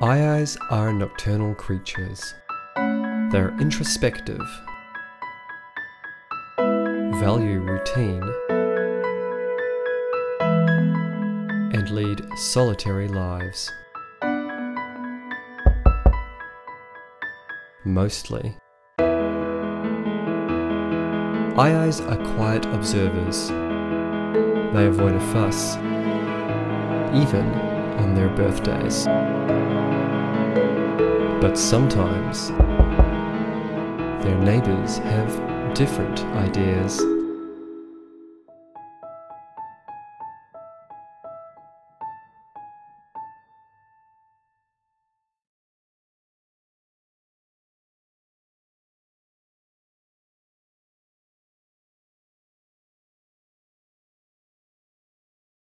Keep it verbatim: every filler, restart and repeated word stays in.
Aye Ayes are nocturnal creatures. They're introspective, value routine, and lead solitary lives. Mostly. Aye Ayes are quiet observers. They avoid a fuss, even on their birthdays. But sometimes, their neighbours have different ideas.